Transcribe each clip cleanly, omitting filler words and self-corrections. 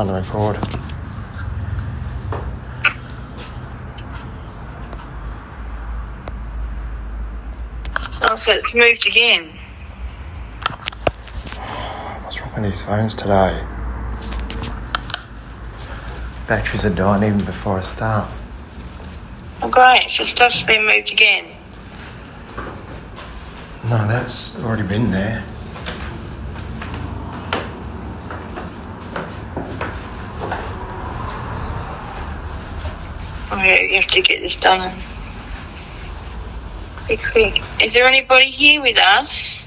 On the way forward. Oh, so it's moved again. What's wrong with these phones today? Batteries are dying even before I start. Oh, great. So stuff's been moved again. No, that's already been there. You have to get this done. Be quick. Is there anybody here with us?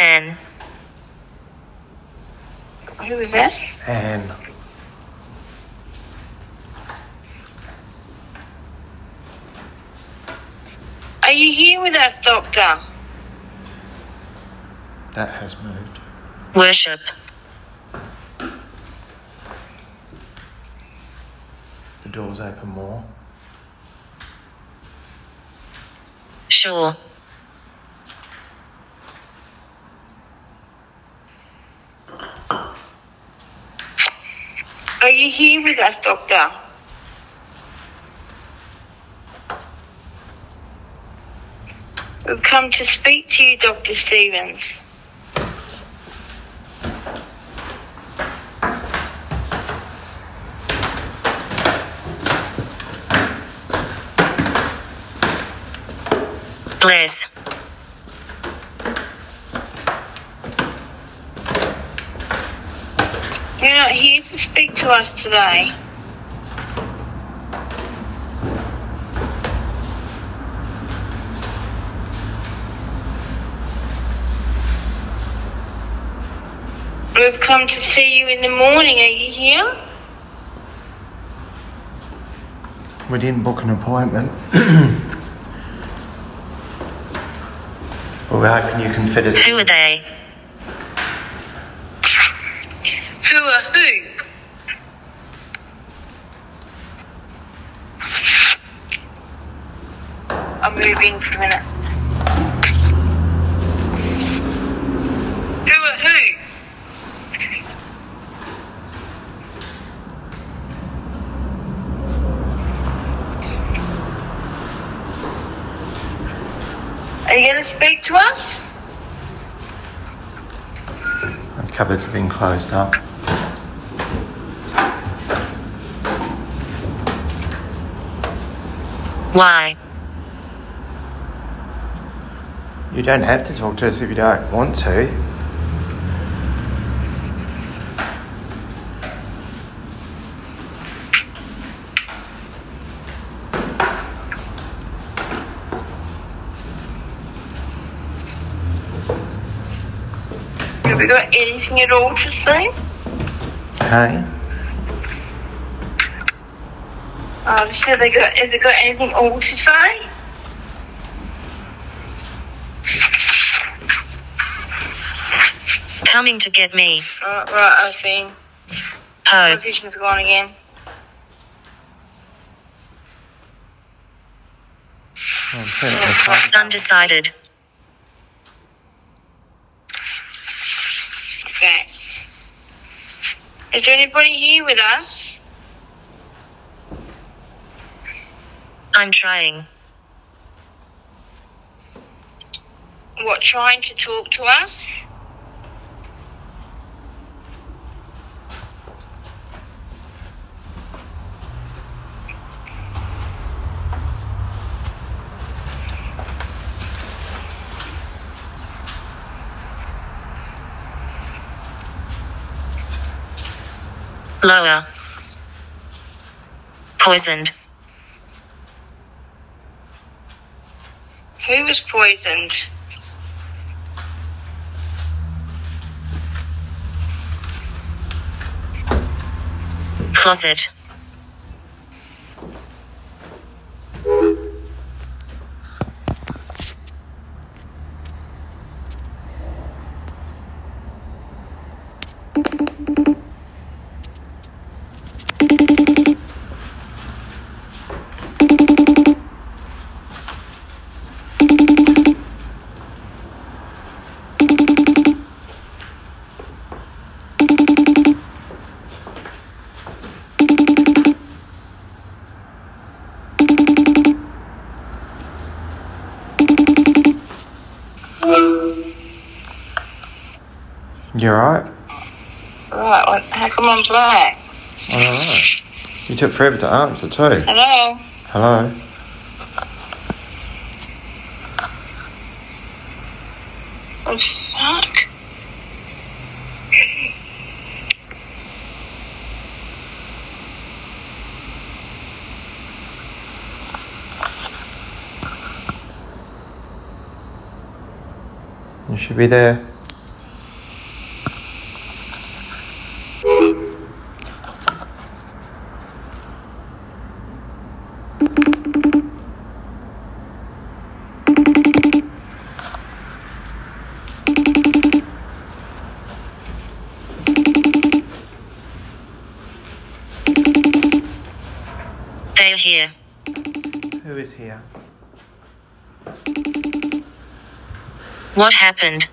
Anne. Who was that? Anne. Are you here with us, Doctor? That has moved. Worship. Doors open more. Sure. Are you here with us, Doctor? We've come to speak to you, Dr. Stevens. Bless. You're not here to speak to us today. We've come to see you in the morning. Are you here? We didn't book an appointment. We're hoping you can fit us. Who are they? Who are who? I'll move in for a minute. Who are who? Are you going to speak to us? The cupboards have been closed up. Why? You don't have to talk to us if you don't want to. Have you got anything at all to say? Hey. So has it got anything all to say? Coming to get me. Right, I've been. Oh. My vision's gone again. Undecided. Okay. Is there anybody here with us? I'm trying. What, trying to talk to us? Lower. Poisoned. Who was poisoned? Closet. You're right. Right, well, how come I'm black? I don't know. You took forever to answer too. Hello? Hello? Oh, fuck. You should be there. They're here. Who is here? What happened?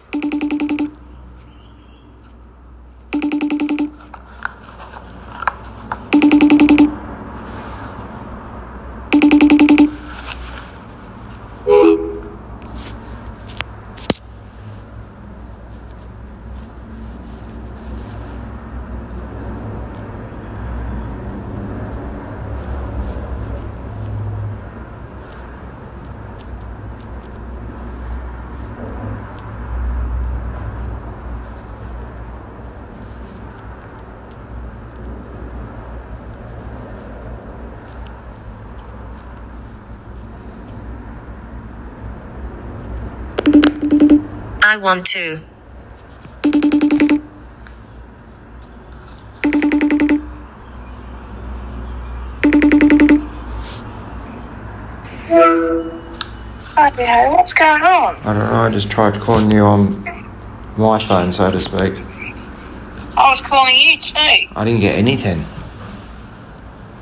I want to. Hi, what's going on? I don't know, I just tried calling you on my phone, so to speak. I was calling you too. I didn't get anything.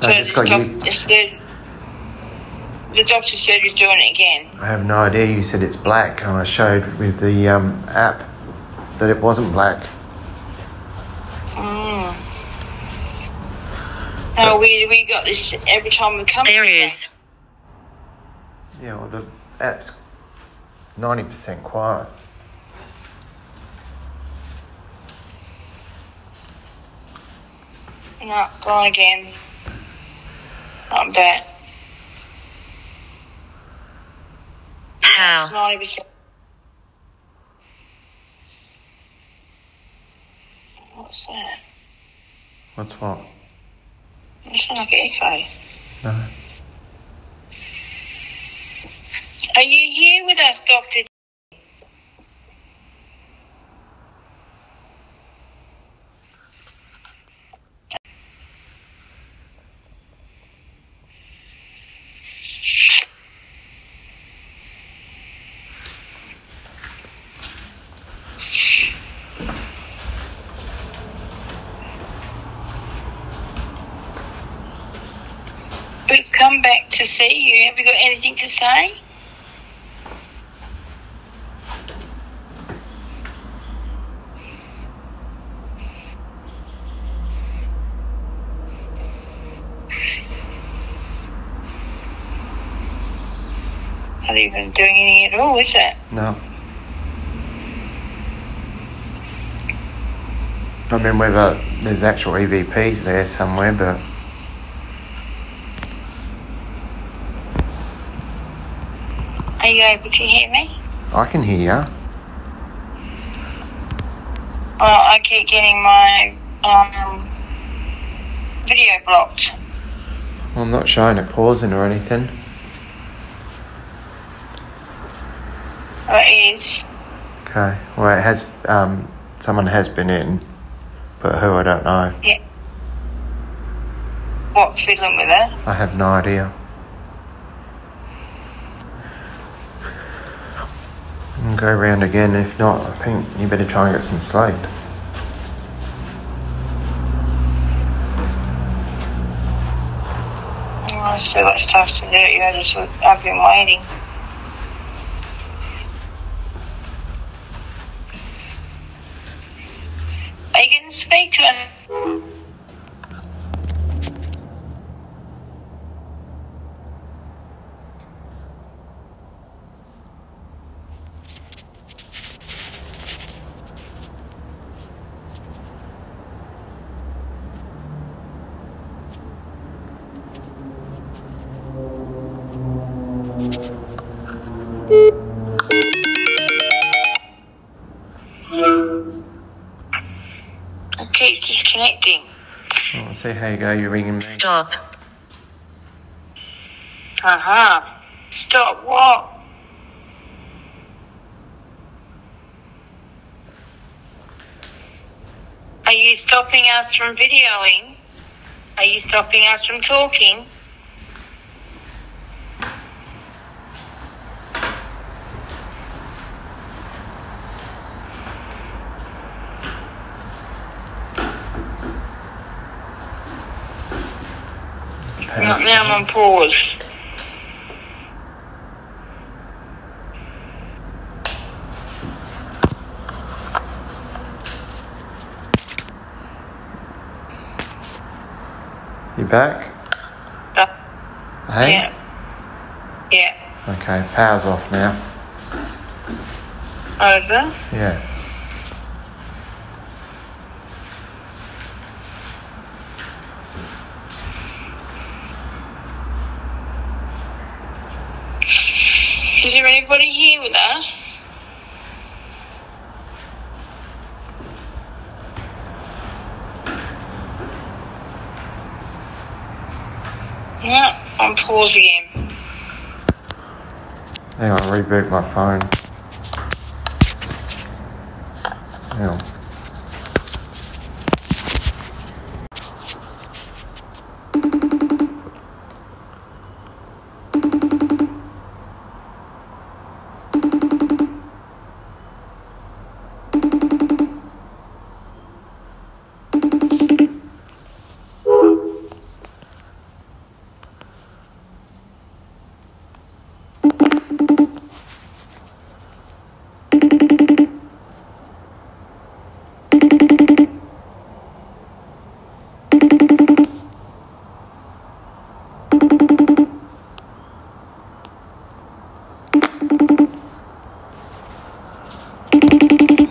So the doctor said you're doing it again. I have no idea. You said it's black, and I showed with the app that it wasn't black. Mm. How weird. We got this every time we come. There is. Yeah, well, the app's 90% quiet. No, gone again. Not bad. How? 90%. What's that? What's what? You sound like an echo. No. Are you here with us, Dr. D? We've come back to see you. Have you got anything to say? Not even doing anything at all, is it? No. I mean, whether there's actual EVPs there somewhere, but... Are you able to hear me? I can hear you. Well, I keep getting my video blocked. Well, I'm not showing it pausing or anything. Oh, it is. Okay. Well, it has. Someone has been in, but who I don't know. Yeah. What, fiddling with it? I have no idea. Go round again. If not, I think you better try and get some sleep. Oh, I still got stuff to do. I've been waiting. Are you going to speak to him? Connecting. Oh, see how you go. You're ringing me. Stop. Stop what? Are you stopping us from videoing? Are you stopping us from talking? Not now, I'm on pause. You back? Hey? Yeah. Yeah. Okay, power's off now. Over? Yeah. Is there anybody here with us? No, I'm pausing again. Hang on, reboot my phone. Hang on.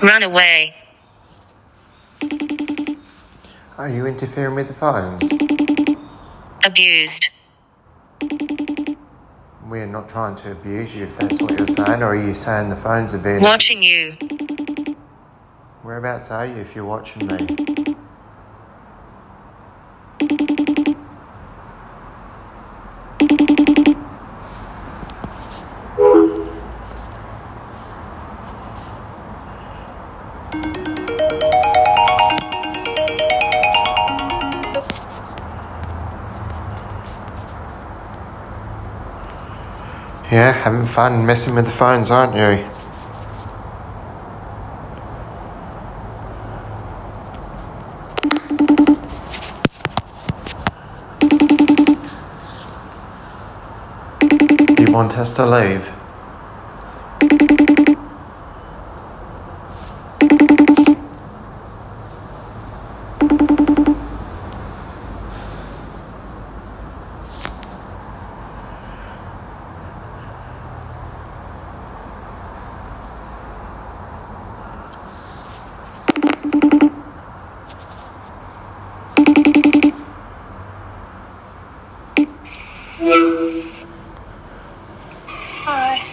Run away. Are you interfering with the phones? Abused. We're not trying to abuse you if that's what you're saying, or are you saying the phones are being... Watching you. Whereabouts are you if you're watching me? Yeah, having fun messing with the phones, aren't you? You want us to leave?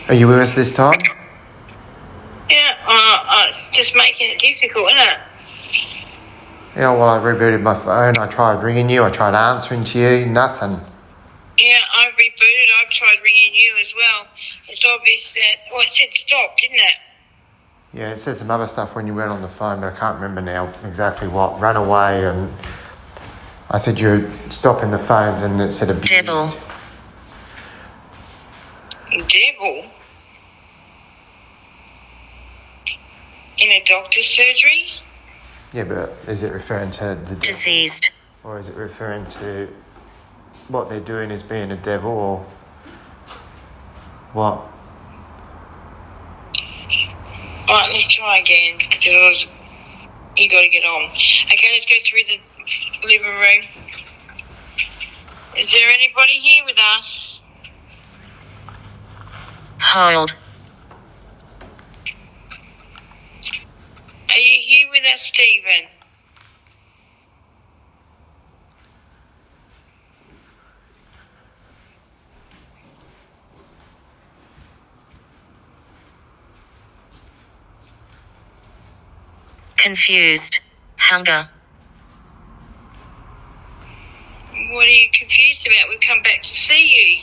Are you with us this time? Yeah, it's just making it difficult, isn't it? Yeah, well, I rebooted my phone. I tried ringing you. I tried answering to you. Nothing. Yeah, I rebooted. I've tried ringing you as well. It's obvious that... Well, it said stop, didn't it? Yeah, it said some other stuff when you weren't on the phone, but I can't remember now exactly what. Run away, and I said you're stopping the phones, and it said abused. Devil. Devil? In a doctor's surgery? Yeah, but is it referring to the diseased? Or is it referring to what they're doing is being a devil, or what? Alright, let's try again, because you got to get on. Okay, let's go through the living room. Is there anybody here with us? Hold. Are you here with us, Stephen? Confused. Hunger. just about would come back to see you.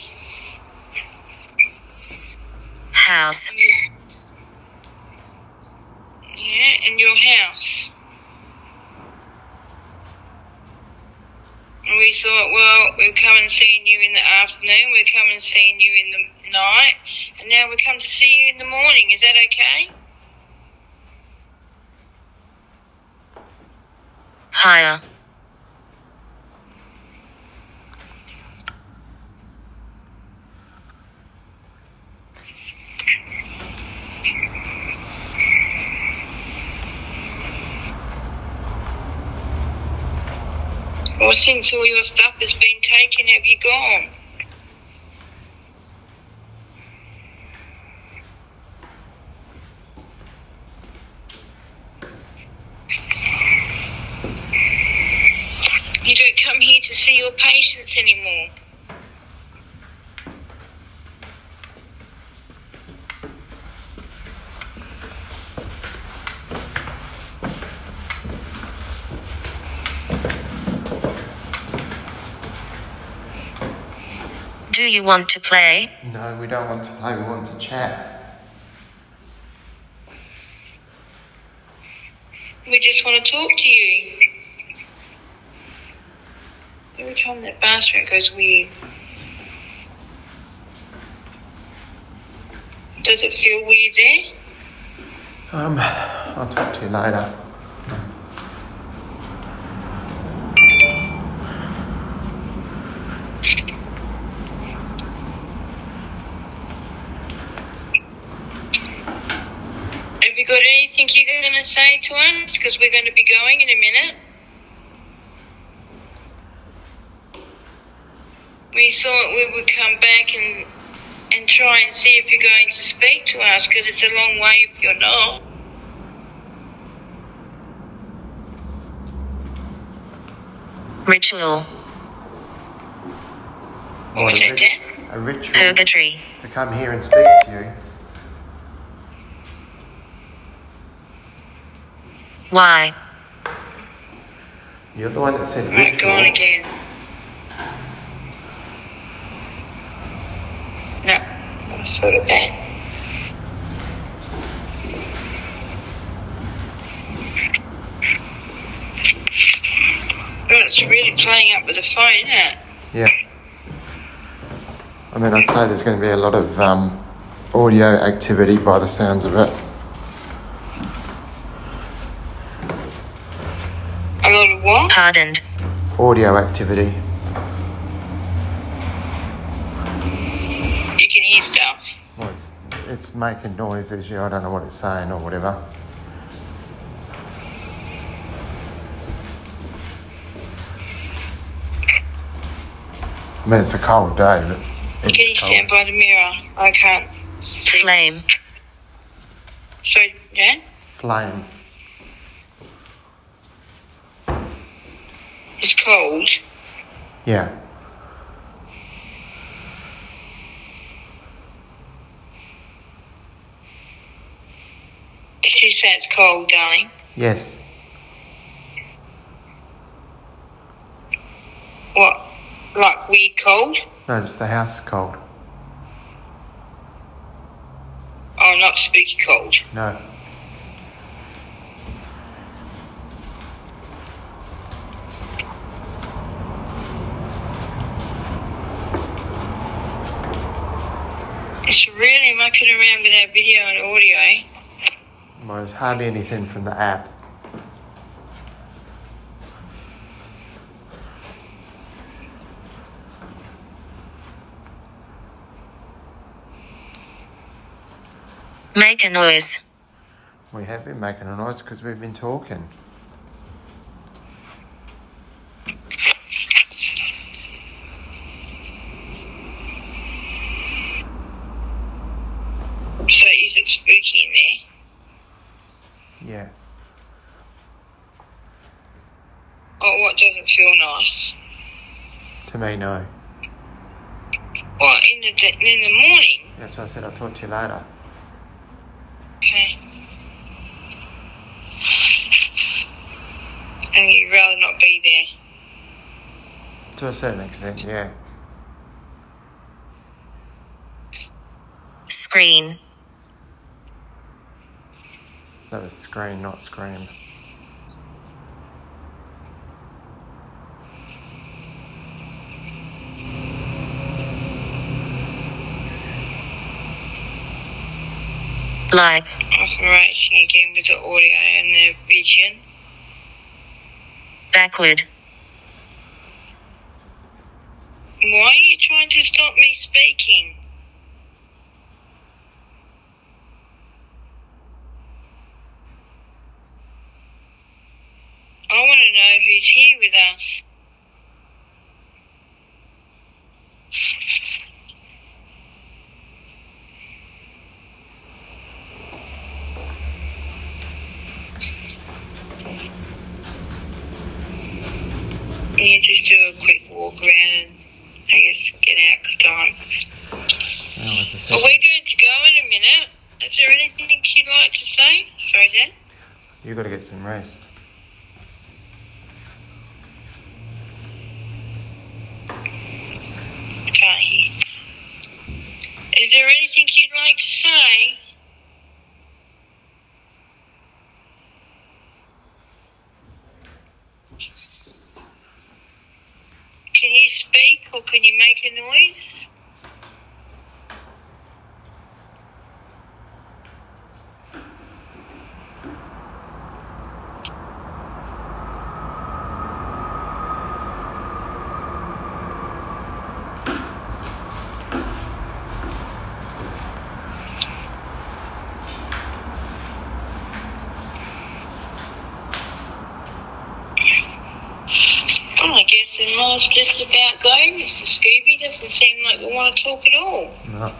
House. Yeah, in your house. And we thought, well, we'll come and see you in the afternoon, we'll come and see you in the night, and now we'll come to see you in the morning. Is that okay? Higher. Well, since all your stuff has been taken, have you gone? You don't come here to see your patients anymore. Do you want to play? No, we don't want to play, we want to chat. We just want to talk to you. Every time that bathroom goes weird. Does it feel weird there? I'll talk to you later. Got anything you're going to say to us? Because we're going to be going in a minute. We thought we would come back and try and see if you're going to speak to us, because it's a long way if you're not. Ritual. What was that, Dan? A ritual. Purgatory. To come here and speak to you. Why? You're the one that said ritual. Right, go on again. No, I'm sort of bad. God, it's really playing up with the phone, isn't it? Yeah. I mean, I'd say there's going to be a lot of audio activity by the sounds of it. A lot of what? Pardoned. Audio activity. You can hear stuff. Well, it's making noises. I don't know what it's saying or whatever. I mean, it's a cold day, but it's can you cold. Stand by the mirror? I can't. See. Flame. Sorry, Dan? Flame. It's cold. Yeah. Did you say it's cold, darling? Yes. What? Like weird cold? No, just the house is cold. Oh, not spooky cold? No. It's really mucking around with our video and audio. Well, there's hardly anything from the app. Make a noise. We have been making a noise because we've been talking. So is it spooky in there? Yeah. Oh, what doesn't feel nice? To me, no. What, in the morning? That's what I said, I'll talk to you later. Okay. And you'd rather not be there? To a certain extent, yeah. Screen. That was screen, not scream. Like. Operation again with the audio and the vision. Backward. Why are you trying to stop me speaking? I want to know who's here with us. You just do a quick walk around and I guess get out because time. Oh, are we going to go in a minute? Is there anything you'd like to say? Sorry, Dan. You've got to get some rest. Is there anything you'd like to say? Can you speak or can you make a noise? And Miles just about going. Mr. Scooby doesn't seem like we want to talk at all. No.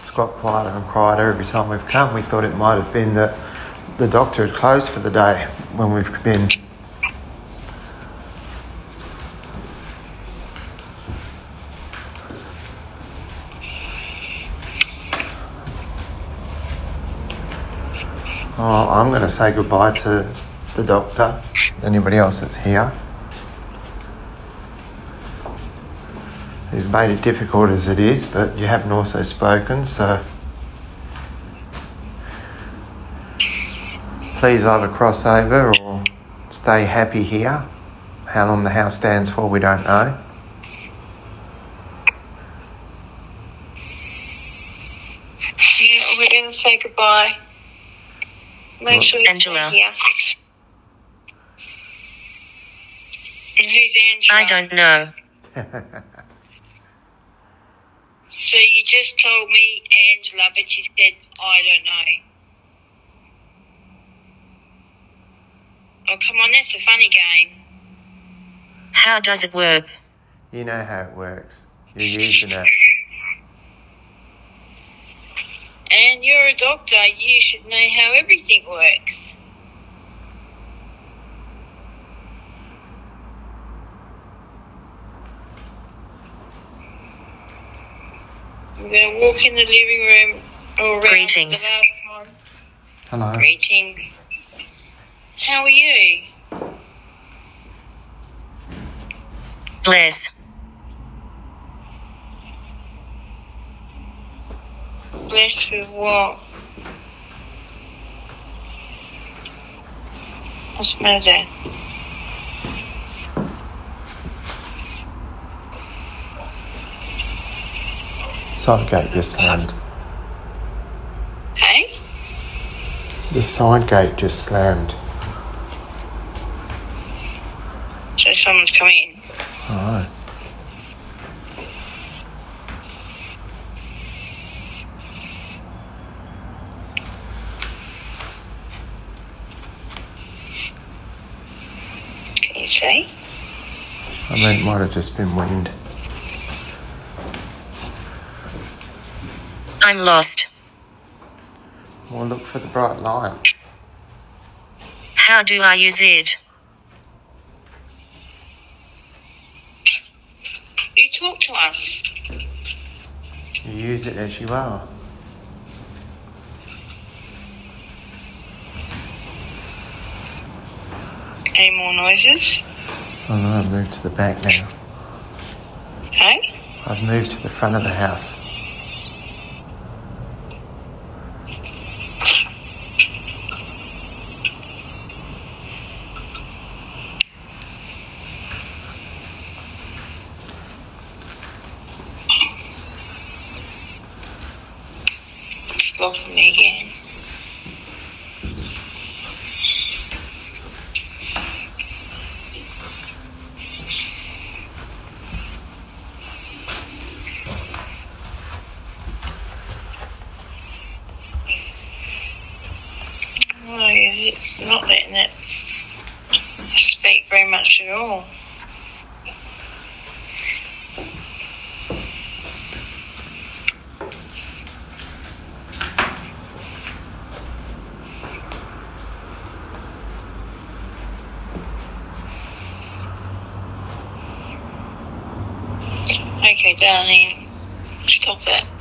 It's got quieter and quieter every time we've come. We thought it might have been that the doctor had closed for the day when we've been. Oh, I'm going to say goodbye to the doctor. Anybody else that's here who's made it difficult as it is, but you haven't also spoken, so please either cross over or stay happy here. How long the house stands for, we don't know. Yeah, we're going to say goodbye. Make sure you stay here. And who's Angela? I don't know. So you just told me Angela, but you said I don't know. Oh, come on, that's a funny game. How does it work? You know how it works. You're using it. And you're a doctor. You should know how everything works. We're going to walk in the living room. All right. Greetings. Hello. Greetings. How are you? Bless. Blessed with what? What's the matter? Side gate just slammed. Hey? The side gate just slammed. So someone's come in. Oh. Can you see? I mean, it might have just been wind. I'm lost. Well, look for the bright light. How do I use it? You talk to us. You use it as you are. Any more noises? Oh no, I've moved to the back now. Okay. I've moved to the front of the house. Look for me again. No, it's not letting it speak very much at all. Okay, darling, stop that.